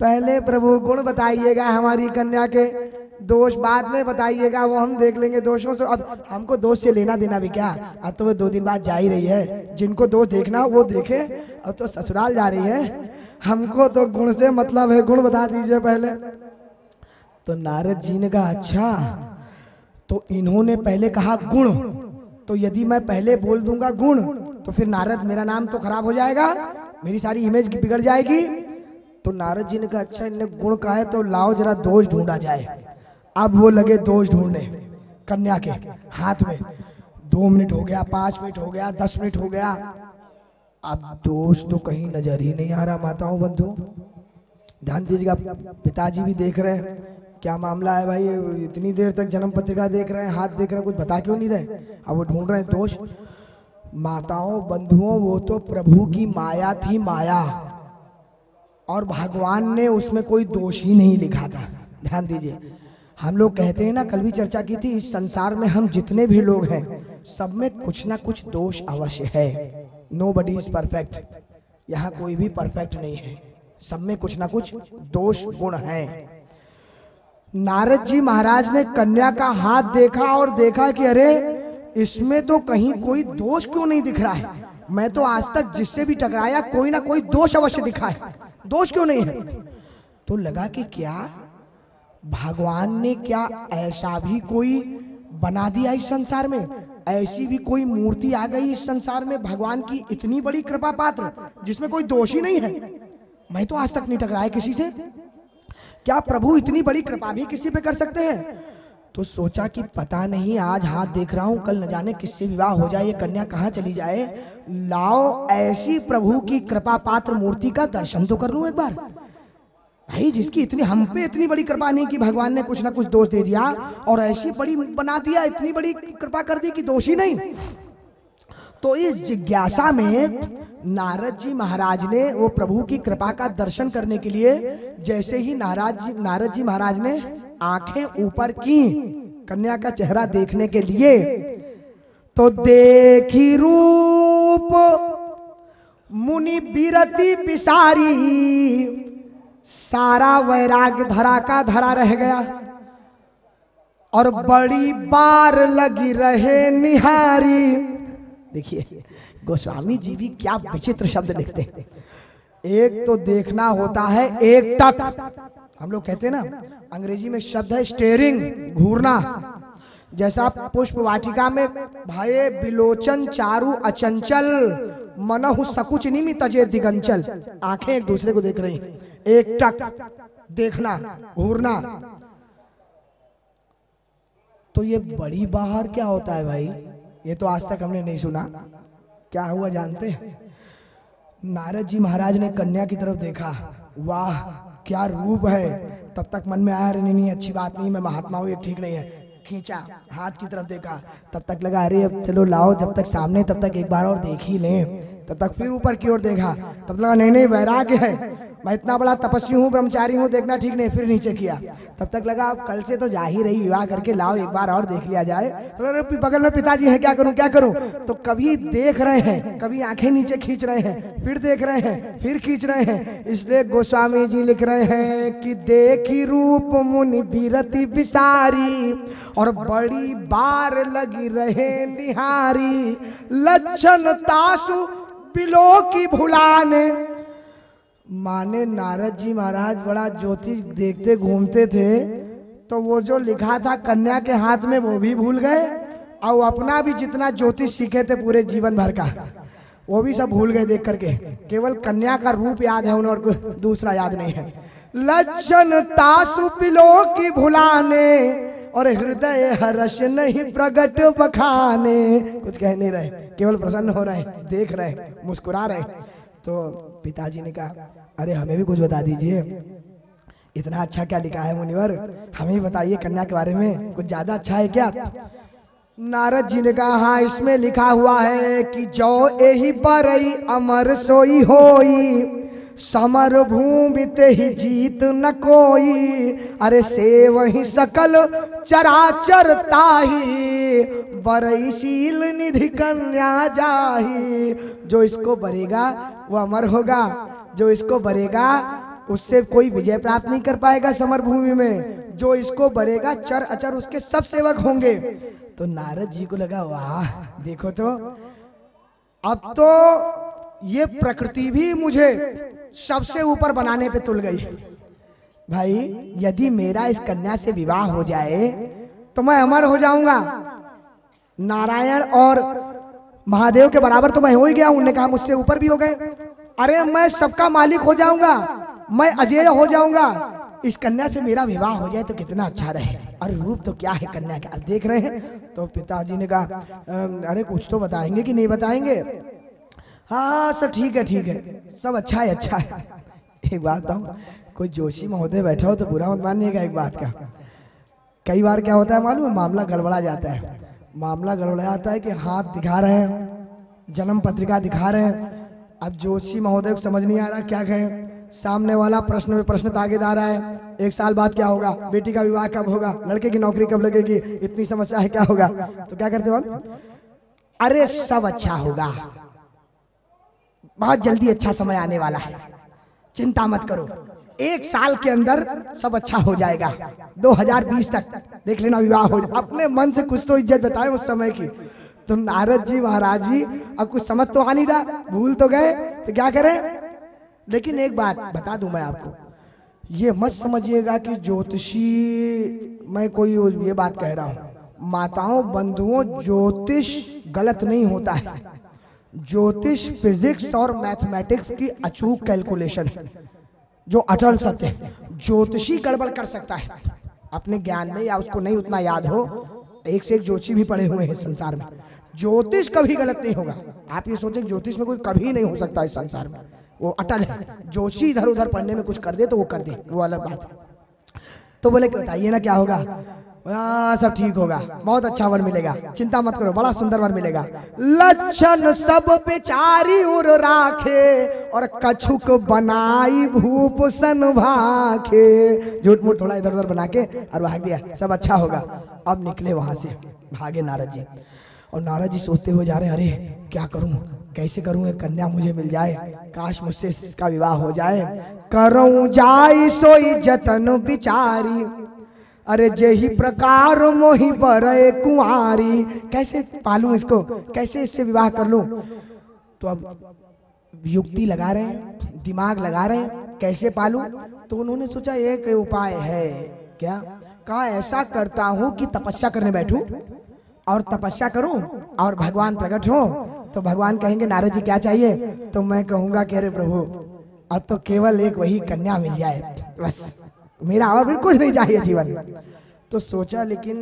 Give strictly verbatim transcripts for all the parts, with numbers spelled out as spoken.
पहले प्रभु गुण बताइएगा हमारी कन्या के, दोष बाद में बताइएगा, वो हम देख लेंगे दोषों से। अब हमको दोष से लेना देना भी क्या, अब तो वो दो दिन बाद जा ही रही है, जिनको दोष देखना वो देखे, अब तो ससुराल जा रही है, हमको तो गुण से मतलब है, गुण बता दीजिए पहले। तो नारद जी ने कहा अच्छा, तो इन्होंने पहले कहा गुण, तो यदि मैं पहले बोल दूंगा गुण तो फिर नारद मेरा नाम तो खराब हो जाएगा, मेरी सारी इमेज बिगड़ जाएगी। तो नारद जी ने कहा अच्छा इन्हें गुण कहा है तो लाओ जरा दोष ढूंढा जाए। अब वो लगे दोष ढूंढने कन्या के हाथ में, दो मिनट हो गया, पांच मिनट हो गया, दस मिनट हो गया, अब दोष तो कहीं नजर ही नहीं आ रहा। माताओं बंधु ध्यान दीजिएगा, पिताजी भी देख रहे हैं क्या मामला है भाई, इतनी देर तक जन्म पत्रिका देख रहे हैं, हाथ देख रहे हैं, कुछ बता क्यों नहीं रहे, अब वो ढूंढ रहे हैं दोष। माताओं बंधुओं वो तो प्रभु की माया थी माया, और भगवान ने उसमें कोई दोष ही नहीं लिखा था। ध्यान दीजिए, हम लोग कहते हैं ना, कल भी चर्चा की थी, इस संसार में हम जितने भी लोग हैं सब में कुछ ना कुछ दोष अवश्य है। नोबडी इज परफेक्ट, यहाँ कोई भी परफेक्ट नहीं है, सब में कुछ ना कुछ दोष गुण है। नारद जी महाराज ने कन्या का हाथ देखा और देखा कि अरे इसमें तो कहीं कोई दोष क्यों नहीं दिख रहा है, मैं तो आज तक जिससे भी टकराया कोई ना कोई दोष अवश्य दिखा है, दोष क्यों नहीं है। तो लगा कि क्या भगवान ने क्या ऐसा भी कोई बना दिया इस संसार में, ऐसी भी कोई मूर्ति आ गई इस संसार में, भगवान की इतनी बड़ी कृपा पात्र जिसमें कोई दोष ही नहीं है, मैं तो आज तक नहीं टकराया किसी से, क्या प्रभु इतनी बड़ी कृपा भी किसी पे कर सकते हैं। तो सोचा कि पता नहीं आज हाथ देख रहा हूं, कल न जाने किससे विवाह हो जाए, ये कन्या कहाँ चली जाए, लाओ ऐसी प्रभु की कृपा पात्र मूर्ति का दर्शन तो कर लूं एक बार। भाई जिसकी इतनी हम पे इतनी बड़ी कृपा नहीं कि भगवान ने कुछ ना कुछ दोष दे दिया, और ऐसी बड़ी बना दिया, इतनी बड़ी कृपा कर दी कि दोष ही नहीं। तो इस जिज्ञासा में नारद जी महाराज ने वो प्रभु की कृपा का दर्शन करने के लिए, जैसे ही नारद जी नारद जी महाराज ने आंखें ऊपर की कन्या का चेहरा देखने के लिए, तो देखी रूप मुनि बिरति बिसारी, सारा वैराग धरा का धरा रह गया, और बड़ी बार लगी रहे निहारी। देखिए गोस्वामी जी भी क्या विचित्र शब्द लिखते हैं, एक तो देखना होता है एक टक, हम लोग कहते हैं ना, अंग्रेजी में शब्द है स्टेरिंग, घूरना, जैसा पुष्प वाटिका में भये बिलोचन चारू अचंचल, मनहु सकुच निमि तजे दिगंचल, आंखें एक दूसरे को देख रही, एक टक देखना घूरना। तो ये बड़ी बाहर क्या होता है भाई, ये तो आज तक हमने नहीं सुना, क्या हुआ जानते हैं। नारद जी महाराज ने कन्या की तरफ देखा, वाह क्या रूप है, तब तक मन में आया अरे नहीं अच्छी बात नहीं, मैं महात्मा हूँ ये ठीक नहीं है, खींचा हाथ की तरफ देखा, तब तक लगा अरे अब चलो लाओ जब तक सामने तब तक एक बार और देख ही लें, तब तक फिर ऊपर की ओर देखा, तब लगा नहीं नहीं वैराग है, मैं इतना बड़ा तपस्वी हूँ ब्रह्मचारी हूँ देखना ठीक नहीं, फिर नीचे किया, तब तक लगा अब कल से तो जा ही रही विवाह करके, लाओ एक बार और देख लिया जाए, तो बगल में पिताजी हैं क्या करूँ क्या करूँ। तो कभी देख रहे हैं, कभी आंखें नीचे खींच रहे हैं, फिर देख रहे हैं, फिर खींच रहे हैं, इसलिए गोस्वामी जी लिख रहे हैं कि देखी रूप मुनि बिरति बिसारी, और बड़ी बार लगी रहे निहारी, लक्षण तासु बिलो की भुलाने। माने नारद जी महाराज बड़ा ज्योतिष देखते घूमते थे, तो वो जो लिखा था कन्या के हाथ में वो भी भूल गए, और अपना भी जितना ज्योतिष सीखे थे पूरे जीवन भर का वो भी सब भूल गए देख करके, केवल कन्या का रूप याद है उन्हें और कुछ दूसरा याद नहीं है। लक्षण तासु पिलो की भुलाने, और हृदय हर्ष नहीं प्रगट बखाने, कुछ कह नहीं रहे केवल प्रसन्न हो रहे, देख रहे, मुस्कुरा रहे। तो पिताजी ने कहा अरे हमें भी कुछ बता दीजिए, इतना अच्छा क्या लिखा है मुनिवर, हमें बताइए कन्या के बारे में कुछ ज्यादा अच्छा है क्या। नारद जी ने कहा हाँ इसमें लिखा हुआ है कि जो एही बरई अमर सोई होई, समर भूमि ते ही जीत न कोई, अरे से वही सकल चराचर ताही, बरईशील निधि कन्या जाहि, जो इसको बरेगा वो अमर होगा, जो इसको बरेगा उससे कोई विजय प्राप्त नहीं कर पाएगा समर भूमि में, जो इसको बरेगा चर अचर उसके सब सेवक होंगे। तो नारद जी को लगा वाह देखो तो अब तो ये प्रकृति भी मुझे सबसे ऊपर बनाने पे तुल गई। भाई यदि मेरा इस कन्या से विवाह हो जाए तो मैं अमर हो जाऊंगा, नारायण और महादेव के बराबर तो मैं हो ही गया हूं, उन्होंने कहा मुझसे ऊपर भी हो गए, अरे मैं सबका मालिक हो जाऊंगा, मैं अजय हो जाऊंगा, इस कन्या से मेरा विवाह हो जाए तो कितना अच्छा रहे। और रूप तो क्या है कन्या का, आप देख रहे हैं। तो पिताजी ने कहा अरे कुछ तो बताएंगे कि नहीं बताएंगे, हाँ सब ठीक है ठीक है, सब अच्छा है अच्छा है। एक बात बताऊँ, कोई जोशी महोदय बैठा हो तो बुरा मत मानिएगा एक बात का, कई बार क्या होता है मालूम है, मामला गड़बड़ा जाता है, मामला गड़बड़ा जाता है कि हाथ दिखा रहे हैं, जन्म पत्रिका दिखा रहे हैं, अब जोशी महोदय को समझ नहीं आ रहा क्या कहें, सामने वाला प्रश्न में प्रश्न तागे आ रहा है, एक साल बाद क्या होगा, बेटी का विवाह कब होगा, लड़के की नौकरी कब लगेगी, इतनी समस्या है क्या होगा। तो क्या करते वाल, अरे सब अच्छा होगा, बहुत जल्दी अच्छा समय आने वाला है, चिंता मत करो, एक साल के अंदर सब अच्छा हो जाएगा, दो हज़ार बीस तक देख लेना विवाह हो, अपने मन से कुछ तो इज्जत बताएं उस समय की। तो नारद जी महाराज जी अब कुछ समझ तो आ नहीं रहा, भूल तो गए तो क्या करें, लेकिन एक बात बता दूं मैं आपको, ये मत समझिएगा कि ज्योतिषी मैं कोई ये बात कह रहा हूं, माताओं बंधुओं ज्योतिष गलत नहीं होता है, ज्योतिष फिजिक्स और मैथमेटिक्स की अचूक कैलकुलेशन है जो अटल सत्य है। ज्योतिषी गड़बड़ कर सकता है अपने ज्ञान में, या उसको नहीं उतना याद हो, एक से एक ज्योतिषी भी पढ़े हुए हैं संसार में, ज्योतिष कभी गलत नहीं होगा। आप ये सोचें ज्योतिष में कोई कभी नहीं हो सकता इस संसार में, वो अटल है। जोशी इधर उधर पढ़ने में कुछ कर दे तो वो कर दे, वो अलग बात है। तो बोले कि बताइए ना क्या होगा, आ, सब ठीक होगा, बहुत अच्छा वर मिलेगा, चिंता मत करो, बड़ा सुंदर वर मिलेगा। लक्षण सब बेचारी उर राखे और कछुक बनाई भूपसन भाखे, झूठ मूठ थोड़ा इधर उधर बना के और भाग दिया, सब अच्छा होगा। अब निकले वहां से, भागे नारद जी, और नारद जी सोचते हुए जा रहे अरे क्या करूं कैसे करूँ, एक कन्या मुझे मिल जाए, काश मुझसे इसका विवाह हो जाए। करूँ जाय सोई जतन बिचारी, अरे जेही प्रकार मोही बरे कुंवारी, कैसे पालूं इसको, कैसे इससे विवाह कर लूं। तो अब युक्ति लगा रहे हैं, दिमाग लगा रहे हैं, कैसे पालूं। तो उन्होंने सोचा एक उपाय है, क्या कहा, ऐसा करता हूँ कि तपस्या करने बैठूं और तपस्या करूं और भगवान प्रकट हो, तो भगवान कहेंगे नारद जी क्या चाहिए, तो मैं कहूंगा कि अरे प्रभु अब तो केवल एक वही कन्या मिल जाए, बस मेरा और भी कुछ नहीं चाहिए जीवन में। तो सोचा लेकिन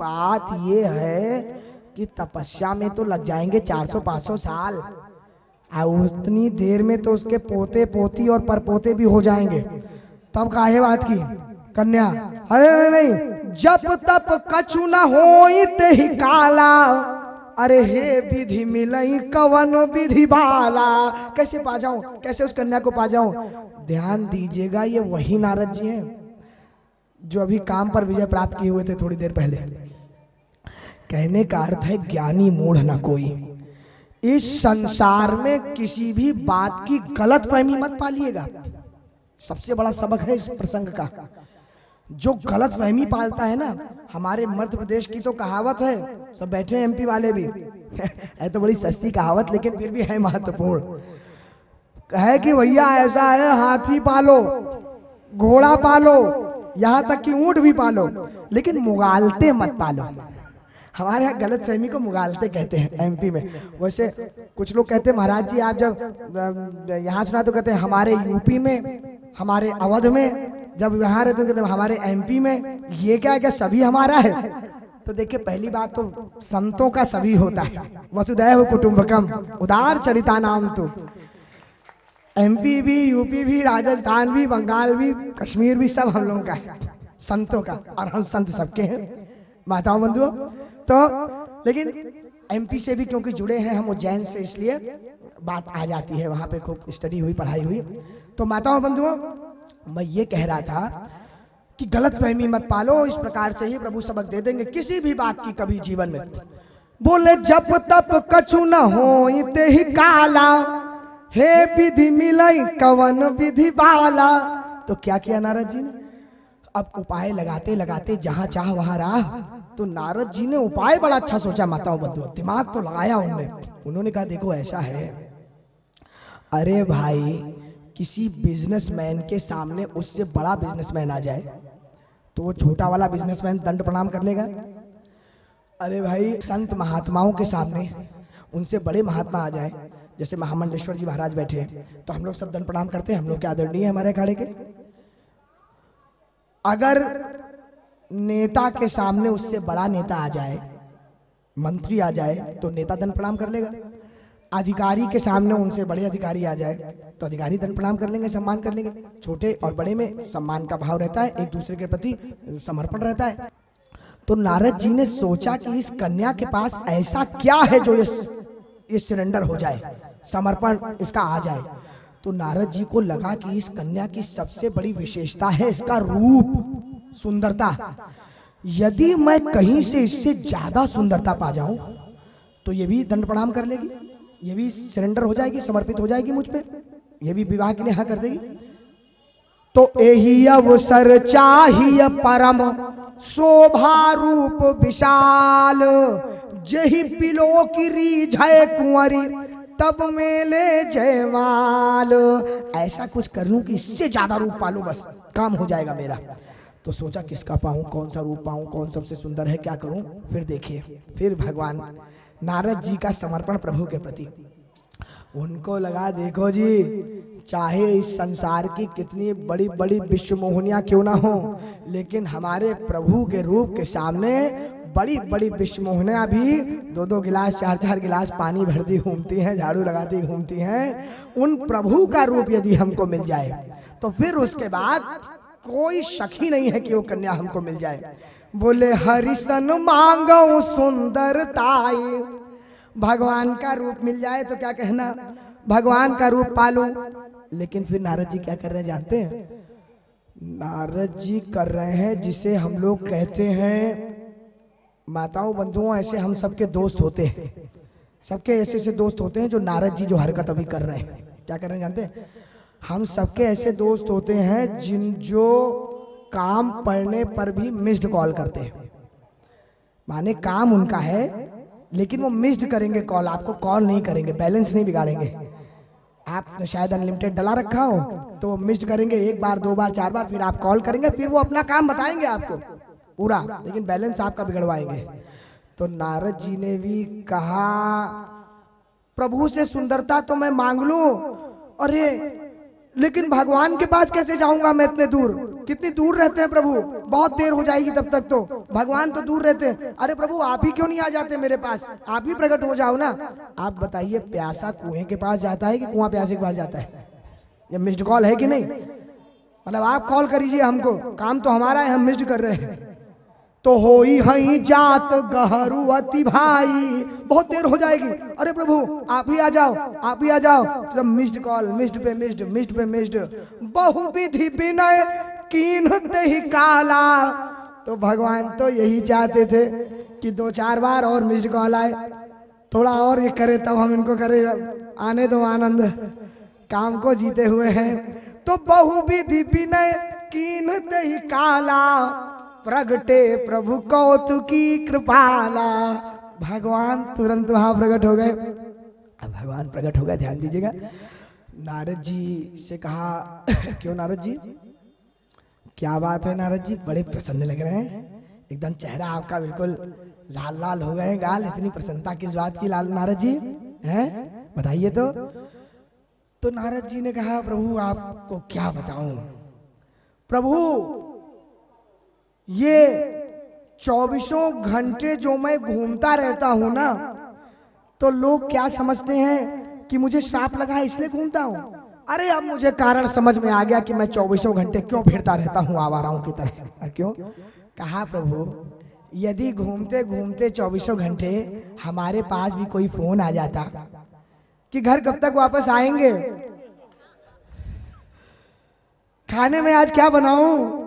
बात ये है कि तपस्या में तो लग जाएंगे चार सौ पाँच सौ साल, और उतनी देर में तो उसके पोते पोती और परपोते भी हो जाएंगे, तब काहे बात की कन्या। अरे नहीं, नहीं जब तप कछु न होई तेहि काला, अरे हे विधि मिलई कवन विधि बाला, कैसे पा जाऊं, कैसे उस कन्या को पा जाऊं। ध्यान दीजिएगा ये वही नारद जी हैं जो अभी काम पर विजय प्राप्त किए हुए थे थोड़ी देर पहले। कहने का अर्थ है ज्ञानी मूढ़ ना कोई, इस संसार में किसी भी बात की गलतफहमी मत पालिएगा, सबसे बड़ा सबक है इस प्रसंग का। जो गलतफहमी पालता है ना, हमारे मध्य प्रदेश की तो कहावत है, सब बैठे हैं एमपी वाले भी, है तो बड़ी सस्ती कहावत लेकिन फिर भी है महत्वपूर्ण, है कि भैया ऐसा है हाथी पालो, घोड़ा पालो, यहाँ तक कि ऊंट भी पालो, लेकिन मुगालते मत पालो। हमारे यहाँ गलतफहमी को मुगालते कहते हैं एमपी में। वैसे कुछ लोग कहते हैं महाराज जी आप जब यहाँ सुना तो कहते हैं हमारे यूपी में, हमारे अवध में, जब यहाँ रहते तो कहते हमारे एमपी में, ये क्या है क्या सभी हमारा है। तो देखिए पहली बात तो संतों का सभी होता है, वसुधैव कुटुंबकम उदार चरिता नाम। तो एमपी भी, यूपी भी, राजस्थान भी, बंगाल भी, कश्मीर भी, सब हम लोगों का है संतों का, और हम संत सबके हैं माताओं बंधुओं। तो लेकिन एमपी से भी क्योंकि जुड़े हैं हम उज्जैन से, इसलिए बात आ जाती है, वहाँ पे खूब स्टडी हुई, पढ़ाई हुई। तो माताओं बंधुओं मैं ये कह रहा था कि गलत फहमी मत पालो। इस प्रकार से ही प्रभु सबक दे देंगे किसी भी बात की कभी जीवन में। बोले जब तप कछु न होई ते ही काला, हे विधि मिलई कवन विधि बाला। तो क्या किया नारद जी ने? अब उपाय लगाते लगाते जहां चाह वहां राह। तो नारद जी ने उपाय बड़ा अच्छा सोचा माताओं बंधुओं, दिमाग तो लगाया उन्होंने। उन्होंने कहा देखो ऐसा है, अरे भाई किसी बिजनेसमैन के सामने उससे बड़ा बिजनेसमैन आ जाए तो वो छोटा वाला बिजनेसमैन दंड प्रणाम कर लेगा। अरे भाई संत महात्माओं के सामने उनसे बड़े महात्मा आ जाए, जैसे महामंडलेश्वर जी महाराज बैठे हैं, तो हम लोग सब दंड प्रणाम करते हैं, हम लोग के आदरणीय है हमारे अखाड़े के। अगर नेता के सामने उससे बड़ा नेता आ जाए, मंत्री आ जाए, तो नेता दंड प्रणाम कर लेगा। अधिकारी के सामने उनसे बड़े अधिकारी आ जाए तो अधिकारी दंड प्रणाम कर लेंगे, सम्मान कर लेंगे। छोटे और बड़े में सम्मान का भाव रहता है, एक दूसरे के प्रति समर्पण रहता है। तो नारद जी ने सोचा कि इस कन्या के पास ऐसा क्या है जो ये ये सरेंडर हो जाए, समर्पण इसका आ जाए। तो नारद जी को लगा कि इस कन्या की सबसे बड़ी विशेषता है इसका रूप, सुंदरता। यदि मैं कहीं से इससे ज्यादा सुंदरता पा जाऊं तो ये भी दंड प्रणाम कर लेगी, ये भी सरेंडर हो जाएगी, समर्पित हो जाएगी मुझ पे, ये भी विवाह के लिए हाँ कर देगी। तो एही अवसर चाहिए परम शोभा रूप विशाल, जेहि पिलो की रीझ है कुंवरी तब मेले जयमाल। ऐसा कुछ कर लूं कि इससे ज्यादा रूप पालूं, बस काम हो जाएगा मेरा। तो सोचा किसका पाऊं, कौन सा रूप पाऊं, कौन सबसे सुंदर है, क्या करूं। फिर देखिए, फिर भगवान नारद जी का समर्पण प्रभु के प्रति। उनको लगा देखो जी, चाहे इस संसार की कितनी बड़ी बड़ी विश्व मोहनियाँ क्यों ना हो, लेकिन हमारे प्रभु के रूप के सामने बड़ी बड़ी विश्व मोहनियाँ भी दो दो गिलास चार चार गिलास पानी भरती घूमती हैं, झाड़ू लगाती घूमती हैं। उन प्रभु का रूप यदि हमको मिल जाए तो फिर उसके बाद कोई शक ही नहीं है कि वो कन्या हमको मिल जाए। बोले हरिसन मांगो सुंदरताई, भगवान का रूप मिल जाए तो क्या कहना, भगवान का रूप पालूं। लेकिन फिर नारद जी क्या कर रहे हैं जानते हैं? नारद जी कर रहे हैं जिसे हम लोग कहते हैं, माताओं बंधुओं ऐसे हम सबके दोस्त होते हैं, सबके ऐसे ऐसे दोस्त होते हैं जो नारद जी जो हरकत अभी कर रहे हैं, क्या कर रहे हैं जानते हैं? हम सबके ऐसे दोस्त होते हैं जिन जो काम पढ़ने पर भी मिस्ड कॉल करते हैं, माने काम उनका है लेकिन वो मिस्ड करेंगे कॉल, आपको कॉल नहीं करेंगे, बैलेंस नहीं बिगाड़ेंगे। आपने शायद अनलिमिटेड डाला रखा हो तो वो मिस्ड करेंगे एक बार दो बार चार बार, फिर आप कॉल करेंगे, फिर वो अपना काम बताएंगे आपको पूरा, लेकिन बैलेंस आपका बिगड़वाएंगे। तो नारद जी ने भी कहा प्रभु से सुंदरता तो मैं मांग लूं, अरे लेकिन भगवान के पास कैसे जाऊंगा मैं इतने दूर, कितनी दूर रहते हैं प्रभु, बहुत देर हो जाएगी तब तक, तो भगवान तो दूर रहते हैं। अरे प्रभु आप ही क्यों नहीं आ जाते मेरे पास, आप ही प्रकट हो जाओ ना। आप बताइए प्यासा कुएं के पास जाता है कि कुआं प्यासे के पास जाता है? ये मिस्ड कॉल है कि नहीं? मतलब आप कॉल करिए हमको, काम तो हमारा है, हम मिस्ड कर रहे हैं। तो हो ही हई जात गहरू अति भाई, बहुत देर हो जाएगी, अरे प्रभु आप ही आ जाओ, आप ही आ जाओ। तो मिस्ड कॉल, मिस्ड पे मिस्ड, मिस्ड पे मिस्ड। बहुविधि विनय कीन तेहि काला, तो भगवान तो यही चाहते थे कि दो चार बार और मिस्ड कॉल आए, थोड़ा और ये करे तब हम इनको करे, आने दो आनंद, काम को जीते हुए हैं। तो बहुविधि विनय कीन तेहि काला, प्रगटे प्रभु कौतुकी कृपाला। भगवान तुरंत वहां प्रकट हो गए। अब भगवान प्रकट हो गए, ध्यान दीजिएगा। नारद जी से कहा क्यों नारद जी, क्या बात है नारद जी, बड़े प्रसन्न लग रहे हैं, एकदम चेहरा आपका बिल्कुल लाल लाल हो गए गाल, इतनी प्रसन्नता किस बात की लाल नारद जी हैं, बताइए। तो तो नारद जी ने कहा प्रभु आपको क्या बताऊं, प्रभु ये चौबीसों घंटे जो मैं घूमता रहता हूँ ना, तो लोग क्या समझते हैं कि मुझे श्राप लगा है इसलिए घूमता हूँ। अरे अब मुझे कारण समझ में आ गया कि मैं चौबीसों घंटे क्यों फिरता रहता हूँ आवाराओं की तरह, क्यों। कहा प्रभु यदि घूमते घूमते चौबीसों घंटे हमारे पास भी कोई फोन आ जाता कि घर कब तक वापस आएंगे, खाने में आज क्या बनाऊं,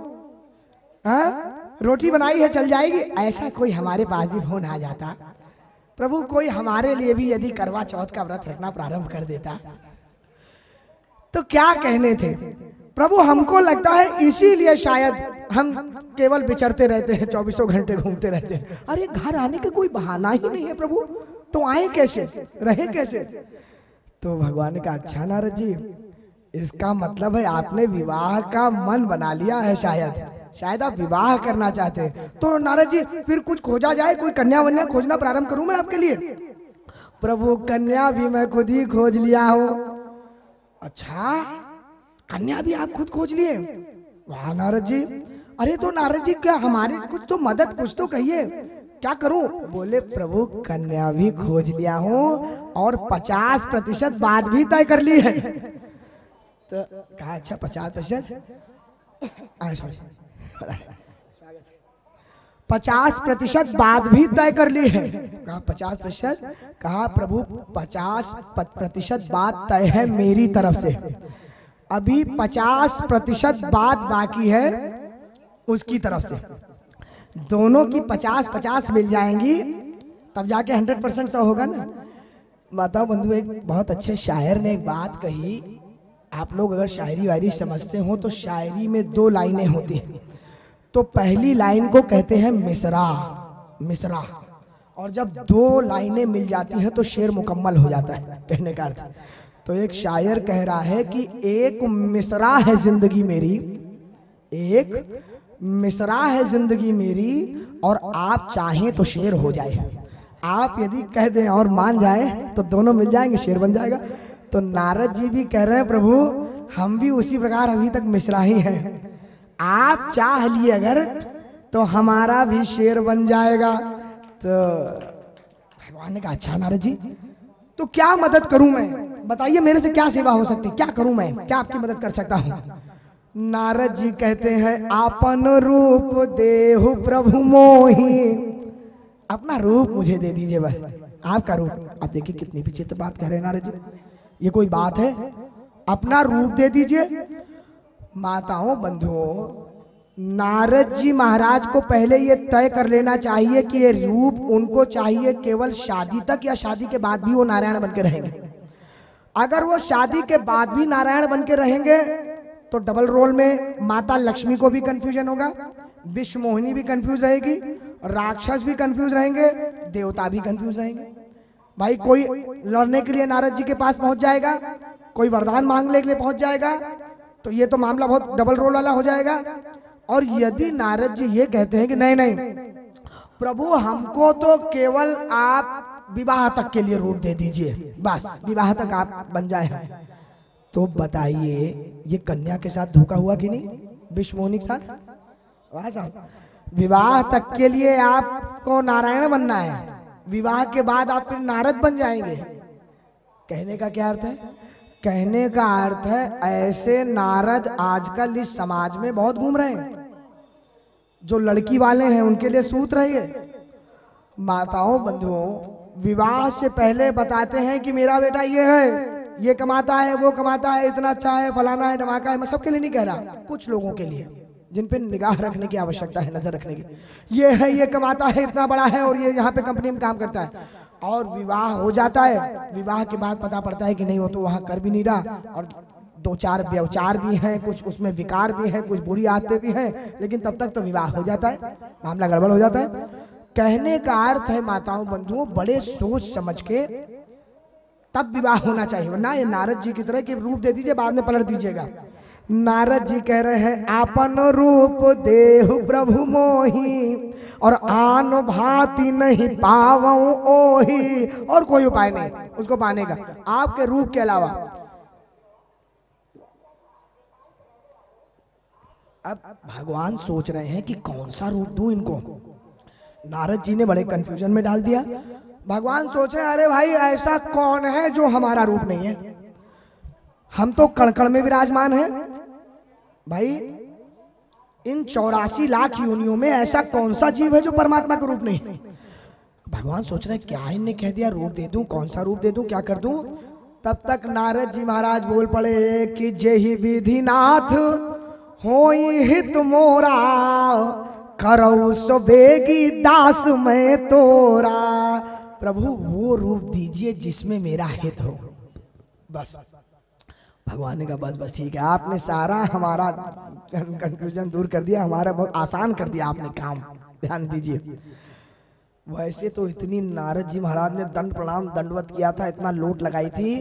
हाँ? रोटी बनाई है चल जाएगी, ऐसा कोई हमारे पास भी फोन आ जाता प्रभु, कोई हमारे लिए भी यदि करवा चौथ का व्रत रखना प्रारंभ कर देता तो क्या कहने थे प्रभु। हमको लगता है इसीलिए शायद हम केवल बिचरते रहते हैं, चौबीसों घंटे घूमते रहते हैं। अरे घर आने का कोई बहाना ही नहीं है प्रभु, तो आए कैसे, रहे कैसे। तो भगवान ने कहा अच्छा नारद जी, इसका मतलब है आपने विवाह का मन बना लिया है, शायद शायद आप विवाह करना चाहते हैं। तो नारद जी फिर कुछ खोजा जाए, कोई कन्या वन्या खोजना प्रारंभ करूं मैं आपके लिए। प्रभु कन्या भी मैं खुद ही खोज लिया हूँ। अच्छा, कन्या भी आप खुद खोज लिए, वाह नारद जी। अरे तो नारद जी क्या हमारे कुछ तो मदद, कुछ तो कहिए, क्या करूं। बोले प्रभु कन्या भी खोज लिया हूँ और पचास प्रतिशत बात भी तय कर ली है। तो कहा अच्छा पचास प्रतिशत पचास प्रतिशत बात भी तय कर ली है। कहा पचास प्रतिशत, कहा प्रभु पचास प्रतिशत बात तय है मेरी तरफ से, अभी पचास प्रतिशत बात बाकी है उसकी तरफ से। दोनों की पचास पचास मिल जाएंगी तब जाके हंड्रेड परसेंट सौ होगा ना। माता बंधु, एक बहुत अच्छे शायर ने एक बात कही, आप लोग अगर शायरी वायरी समझते हो तो शायरी में दो लाइनें होती हैं। तो पहली लाइन को कहते हैं मिसरा, मिसरा, और जब दो लाइनें मिल जाती हैं तो शेर मुकम्मल हो जाता है, कहने का अर्थ। तो एक शायर कह रहा है कि एक मिसरा है जिंदगी मेरी, एक मिसरा है जिंदगी मेरी, और आप चाहें तो शेर हो जाए। आप यदि कह दें और मान जाएं तो दोनों मिल जाएंगे, शेर बन जाएगा। तो नारद जी भी कह रहे हैं प्रभु हम भी उसी प्रकार अभी तक मिश्रा ही हैं, आप चाह लिए अगर तो हमारा भी शेर बन जाएगा। तो भगवान ने कहा अच्छा नारद जी, तो क्या मदद करूं मैं, बताइए मेरे से क्या सेवा हो सकती, क्या करूं मैं, क्या आपकी मदद कर सकता हूं। नारद जी कहते हैं आपन रूप देहु प्रभु मोहि, अपना रूप मुझे दे दीजिए बस, आपका रूप। आप देखिए कितनी विचित्र बात कह रहे हैं नारद जी, ये कोई बात है, अपना रूप दे दीजिए। माताओं बंधुओं, नारद जी महाराज को पहले ये तय कर लेना चाहिए कि ये रूप उनको चाहिए केवल शादी तक, या शादी के बाद भी वो नारायण बनके रहेंगे। अगर वो शादी के बाद भी नारायण बनके रहेंगे तो डबल रोल में माता लक्ष्मी को भी कंफ्यूजन होगा, विश्व मोहिनी भी कंफ्यूज रहेगी, राक्षस भी कंफ्यूज रहेंगे, देवता भी कंफ्यूज रहेंगे। भाई कोई लड़ने के लिए नारद जी के पास पहुंच जाएगा, कोई वरदान मांगने के लिए पहुंच जाएगा, तो ये तो मामला बहुत डबल रोल वाला हो जाएगा। और यदि नारद जी ये कहते हैं कि नहीं नहीं प्रभु हमको तो केवल आप विवाह तक के लिए रूप दे दीजिए, बस विवाह तक आप बन जाए, तो बताइए ये कन्या के साथ धोखा हुआ कि नहीं, विश्वमोहिनी के साथ। वाह साहब, विवाह तक के लिए आपको नारायण बनना है, विवाह के बाद आप फिर नारद बन जाएंगे। कहने का क्या अर्थ है, कहने का अर्थ है ऐसे नारद आजकल इस समाज में बहुत घूम रहे हैं, जो लड़की वाले हैं उनके लिए सूत रही है। माताओं बंधुओं, विवाह से पहले बताते हैं कि मेरा बेटा ये है, ये कमाता है, वो कमाता है, इतना अच्छा है, फलाना है, धमाका है। मैं सबके लिए नहीं कह रहा, कुछ लोगों के लिए जिन पे निगाह रखने की आवश्यकता है, नजर रखने की। ये है, ये कमाता है, इतना बड़ा है, और ये यहाँ पे कंपनी में काम करता है। और विवाह हो जाता है, विवाह के बाद पता पड़ता है कि नहीं वो तो वहाँ कर भी नहीं रहा, और दो चार व्यवचार भी हैं, कुछ उसमें विकार भी हैं, कुछ बुरी आदतें भी हैं, लेकिन तब तक तो विवाह हो जाता है, मामला गड़बड़ हो जाता है। कहने का अर्थ है माताओं बंधुओं, बड़े सोच समझ के तब विवाह होना चाहिए, वरना ये नारद जी की तरह के रूप दे दीजिए बाद में पलट दीजिएगा। नारद जी कह रहे हैं आपन रूप देहु प्रभु मोहि, और आन भांति नहीं पावऊं ओहि, और कोई उपाय नहीं उसको पाने का आपके रूप के अलावा। अब भगवान सोच रहे हैं कि कौन सा रूप दूं इनको, नारद जी ने बड़े कंफ्यूजन में डाल दिया। भगवान सोच रहे हैं अरे भाई ऐसा कौन है जो हमारा रूप नहीं है, हम तो कणकण में विराजमान है। भाई इन चौरासी लाख योनियों में ऐसा कौन सा जीव है जो परमात्मा का रूप नहीं। भगवान सोच रहे हैं क्या इनने कह दिया, रूप दे दूं, कौन सा रूप दे दूं, क्या कर दूं। तब तक नारद जी महाराज बोल पड़े कि जय ही विधिनाथ होई हित मोरा करऊ सुबेगी दास में तोरा। प्रभु वो रूप दीजिए जिसमें मेरा हित हो। बस भगवान का बस बस ठीक है, आपने सारा हमारा कंफ्यूजन दूर कर दिया, हमारा बहुत आसान कर दिया आपने काम। ध्यान दीजिए, वैसे तो इतनी नारद जी महाराज ने दंड प्रणाम दंडवत किया था, इतना लोट लगाई थी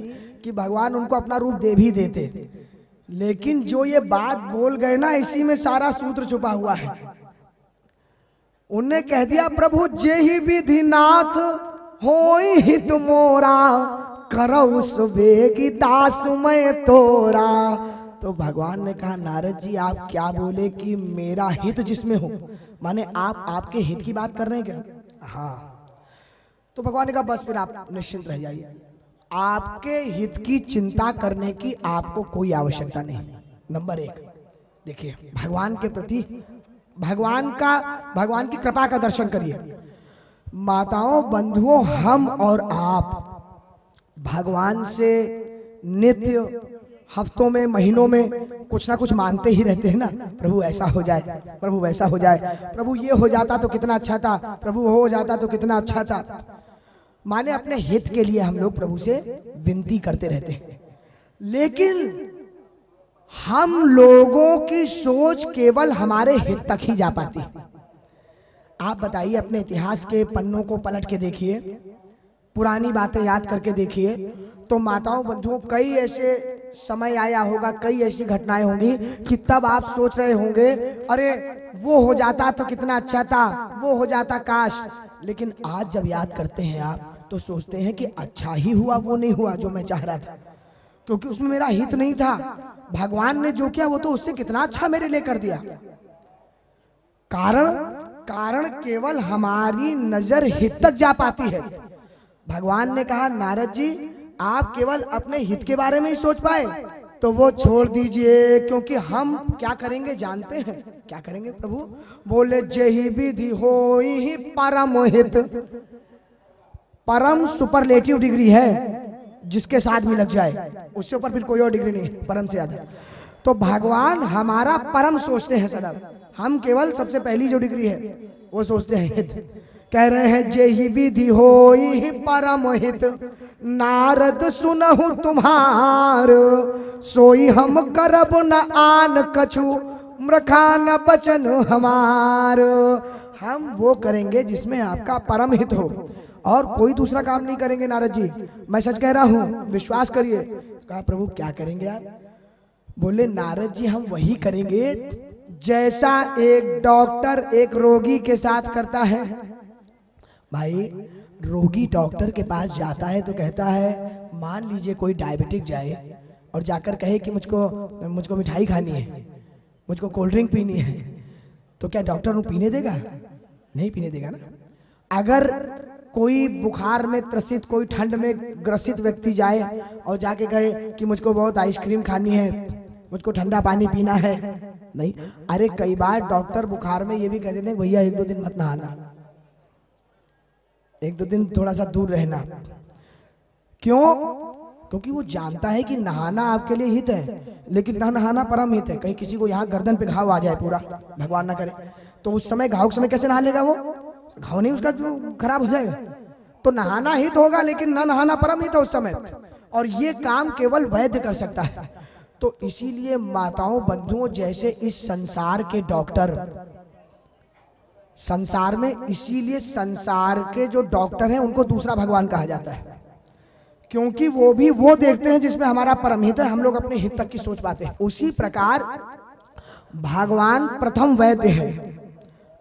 कि भगवान उनको अपना रूप दे भी देते, लेकिन जो ये बात बोल गए ना, इसी में सारा सूत्र छुपा हुआ है। उनने कह दिया प्रभु जे ही विधि नाथ होई हित मोरा करो सुबेगी दास मैं तोरा। तो भगवान ने कहा नारद जी आप क्या बोले कि मेरा हित जिसमें हो, माने आप आपके हित की बात कर रहे हैं क्या? हाँ। तो भगवान ने कहा बस फिर आप निश्चिंत रह जाइए, आपके हित की चिंता करने की आपको कोई आवश्यकता नहीं। नंबर एक, देखिए भगवान के प्रति भगवान का भगवान की कृपा का दर्शन करिए। माताओं, बंधुओं, हम और आप भगवान से नित्य हफ्तों में महीनों में कुछ ना कुछ मांगते ही रहते हैं ना, प्रभु ऐसा हो जाए, प्रभु वैसा हो जाए, प्रभु ये हो जाता तो कितना अच्छा था, प्रभु वो हो जाता तो कितना अच्छा था। माने अपने हित के लिए हम लोग प्रभु से विनती करते रहते हैं, लेकिन हम लोगों की सोच केवल हमारे हित तक ही जा पाती है। आप बताइए, अपने इतिहास के पन्नों को पलट के देखिए, पुरानी बातें याद करके देखिए, तो माताओं बंधुओं कई ऐसे समय आया होगा, कई ऐसी घटनाएं होंगी कि तब आप सोच रहे होंगे अरे वो हो जाता तो कितना अच्छा था, वो हो जाता काश। लेकिन आज जब याद करते हैं आप तो सोचते हैं कि अच्छा ही हुआ वो नहीं हुआ जो मैं चाह रहा था, क्योंकि उसमें मेरा हित नहीं था। भगवान ने जो किया वो तो उससे कितना अच्छा मेरे लिए कर दिया। कारण कारण केवल हमारी नजर हित तक जा पाती है। भगवान ने कहा नारद जी आप केवल अपने हित के बारे में ही सोच पाए तो वो छोड़ दीजिए, क्योंकि हम क्या करेंगे जानते हैं? क्या करेंगे प्रभु? बोले जेहि विधि होई ही परम हित। परम सुपरलेटिव डिग्री है, जिसके साथ भी लग जाए उससे ऊपर फिर कोई और डिग्री नहीं, परम से ज्यादा। तो भगवान हमारा परम सोचते हैं सदा, हम केवल सबसे पहली जो डिग्री है वो सोचते हैं हित। कह रहे हैं जेहि विधि होई परम हित नारद सुनहु तुम्हार सोई हम करब न आन कछु मृखान बचन हमार। हम वो करेंगे जिसमें आपका परम हित हो और कोई दूसरा काम नहीं करेंगे नारद जी, मैं सच कह रहा हूँ, विश्वास करिए। कहा प्रभु क्या करेंगे आप? बोले नारद जी हम वही करेंगे जैसा एक डॉक्टर एक रोगी के साथ करता है। भाई रोगी डॉक्टर के पास जाता है तो कहता है, मान लीजिए कोई डायबिटिक जाए और जाकर कहे कि मुझको मुझको मिठाई खानी है, मुझको कोल्ड ड्रिंक पीनी है, तो क्या डॉक्टर उनको पीने देगा? नहीं पीने देगा ना। अगर कोई बुखार में त्रसित, कोई ठंड में ग्रसित व्यक्ति जाए और जाके कहे कि मुझको बहुत आइसक्रीम खानी है, मुझको ठंडा पानी पीना है, नहीं। अरे कई बार डॉक्टर बुखार में ये भी कहते थे भैया एक दो दिन मत नहाना, एक दो दिन थोड़ा सा दूर रहना। क्यों? क्योंकि वो जानता है कि नहाना आपके लिए हित है, लेकिन ना नहाना परम हित है। कहीं किसी को यहाँ गर्दन पे घाव आ जाए पूरा, भगवान ना करे, तो उस समय घाव के समय कैसे नहा लेगा? वो घाव नहीं उसका खराब हो जाएगा। तो नहाना हित होगा लेकिन ना नहाना परम हित है उस समय, और ये काम केवल वैद्य कर सकता है। तो इसीलिए माताओं बंधुओं जैसे इस संसार के डॉक्टर, संसार में इसीलिए संसार के जो डॉक्टर हैं उनको दूसरा भगवान कहा जाता है, क्योंकि वो भी वो देखते हैं जिसमें हमारा परम हित है, हम लोग अपने हित तक की सोच पाते हैं। उसी प्रकार भगवान प्रथम वैद्य है।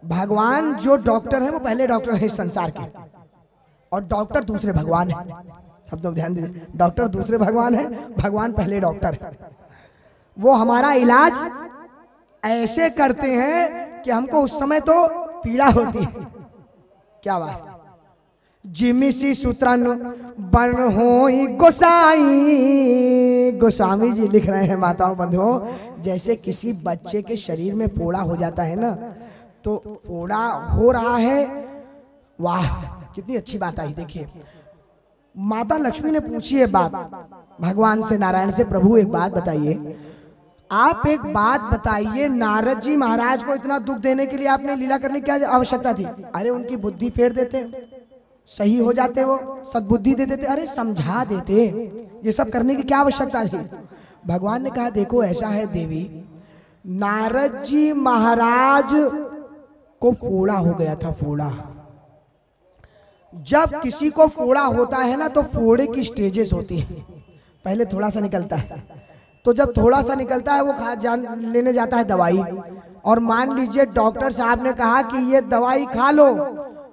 भगवान जो डॉक्टर है वो पहले डॉक्टर है इस संसार के, और डॉक्टर दूसरे भगवान है। सब लोग ध्यान दीजिए, डॉक्टर दूसरे भगवान है, भगवान पहले डॉक्टर है। वो हमारा इलाज ऐसे करते हैं कि हमको उस समय तो पीड़ा होती है। क्या बात? जिमिसी सूत्रन बन होई गोसाई। गोस्वामी जी लिख रहे हैं माताओं बंधुओं, जैसे किसी बच्चे के शरीर में फोड़ा हो जाता है ना, तो फोड़ा हो रहा है, वाह कितनी अच्छी बात आई। देखिए माता लक्ष्मी ने पूछी है बात भगवान से, नारायण से, प्रभु एक बात बताइए, आप एक बात बताइए, नारद जी महाराज को इतना दुख देने के लिए आपने लीला करने की क्या आवश्यकता थी? अरे उनकी बुद्धि फेर देते, सही हो जाते, वो सद्बुद्धि दे देते, अरे समझा देते, ये सब करने की क्या आवश्यकता थी? भगवान ने कहा देखो ऐसा है देवी, नारद जी महाराज को फोड़ा हो गया था। फोड़ा जब किसी को फोड़ा होता है ना तो फोड़े की स्टेजेस होती है, पहले थोड़ा सा निकलता है, तो जब थोड़ा सा निकलता है वो खा जान लेने जाता है दवाई, और मान लीजिए डॉक्टर साहब ने कहा कि ये दवाई खा लो,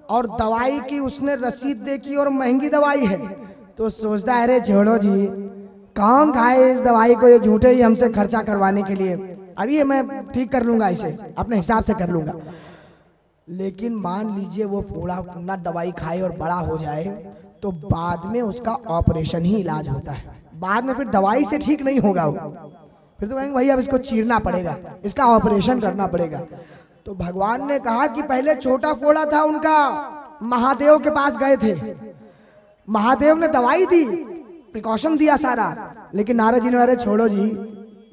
और दवाई की उसने रसीद देखी और महंगी दवाई है, तो सोचता है अरे छोड़ो जी, कौन खाए इस दवाई को, ये झूठे ही हमसे खर्चा करवाने के लिए, अभी मैं ठीक कर लूंगा, इसे अपने हिसाब से कर लूंगा। लेकिन मान लीजिए वो फोड़ा ना दवाई खाए और बड़ा हो जाए तो बाद में उसका ऑपरेशन ही इलाज होता है, बाद में फिर दवाई से ठीक नहीं होगा वो, फिर तो कहेंगे भाई अब इसको चीरना पड़ेगा, इसका ऑपरेशन करना पड़ेगा। तो भगवान ने कहा कि पहले छोटा फोड़ा था उनका, महादेव के पास गए थे, महादेव ने दवाई दी, प्रिकॉशन दिया सारा, लेकिन नारद जी ने अरे छोड़ो जी,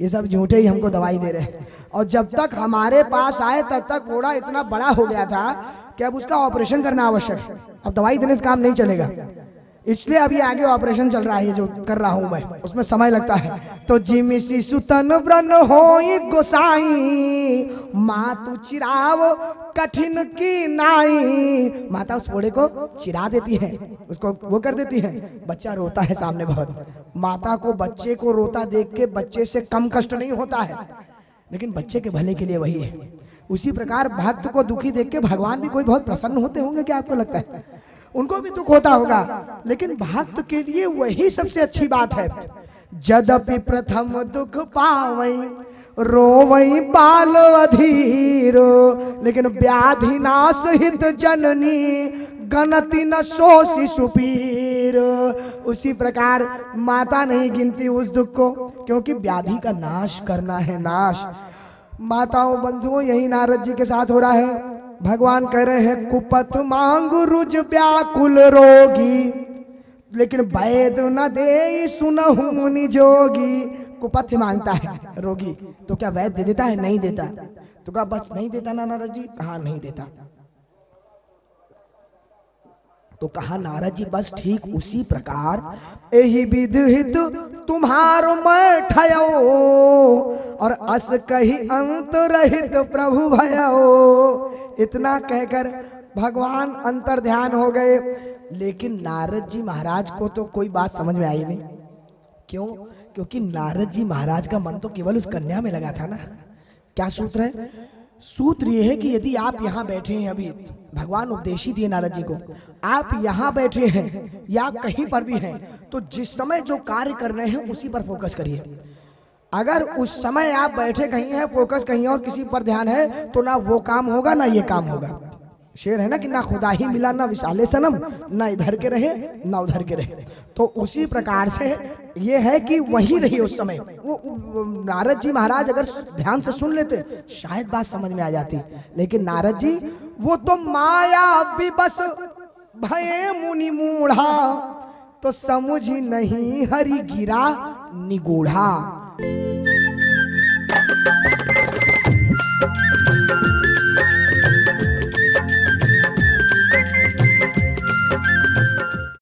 ये सब झूठे ही हमको दवाई दे रहे हैं, और जब तक हमारे पास आए तब तक फोड़ा इतना बड़ा हो गया था कि अब उसका ऑपरेशन करना आवश्यक है, अब दवाई देने से काम नहीं चलेगा, इसलिए अभी आगे ऑपरेशन चल रहा है, जो कर रहा हूं मैं उसमें समय लगता है। तो जिमि शिशु तन व्रन होई गोसाई, मातु चिराव कठिन की नाई, माता उस फोड़े को चिरा देती है, उसको वो कर देती है, बच्चा रोता है सामने बहुत, माता को बच्चे को रोता देख के बच्चे से कम कष्ट नहीं होता है, लेकिन बच्चे के भले के लिए वही है। उसी प्रकार भक्त को दुखी देख के भगवान भी कोई बहुत प्रसन्न होते होंगे, क्या आपको लगता है? उनको भी दुख होता होगा, लेकिन भक्त के लिए वही सबसे अच्छी बात है। यद्यपि प्रथम दुख पावई रोवई बाल अधीरो, लेकिन व्याधि नाश हित जननी गणति न सो शिशु पीर। उसी प्रकार माता नहीं गिनती उस दुख को, क्योंकि व्याधि का नाश करना है, नाश। माताओं बंधुओं यही नारद जी के साथ हो रहा है। भगवान कह रहे हैं कुपथ मांग रुज व्याकुल रोगी, लेकिन वैद न दे सुनहु मुनि जोगी। कुपथ मांगता है रोगी, तो क्या वैद दे देता है? नहीं देता। तो क्या बस नहीं देता ना नारद जी? कहा नहीं देता। तो कहा नारद जी बस ठीक उसी प्रकार एहि विधिहित तुम्हारो मैं ठयो, और अस कही अंत रहित प्रभु भयो। इतना कहकर भगवान अंतर ध्यान हो गए, लेकिन नारद जी महाराज को तो कोई बात समझ में आई नहीं। क्यों? क्योंकि नारद जी महाराज का मन तो केवल उस कन्या में लगा था ना। क्या सूत्र है? सूत्र यह है कि यदि आप यहाँ बैठे हैं, अभी भगवान उपदेश ही दिए नारद जी को, आप यहाँ बैठे हैं या कहीं पर भी हैं, तो जिस समय जो कार्य कर रहे हैं उसी पर फोकस करिए। अगर उस समय आप बैठे कहीं हैं, फोकस कहीं और किसी पर ध्यान है, तो ना वो काम होगा ना ये काम होगा। शेर है ना कि ना खुदा ही मिला ना विशाले सनम, ना इधर के रहे ना उधर के रहे। तो उसी प्रकार से ये है कि वही रही उस समय। वो नारद जी महाराज अगर ध्यान से सुन लेते शायद बात समझ में आ जाती, लेकिन नारद जी वो तो माया भी बस भय मुनि मूढ़ा, तो समझ ही नहीं हरि गिरा निगूढ़ा।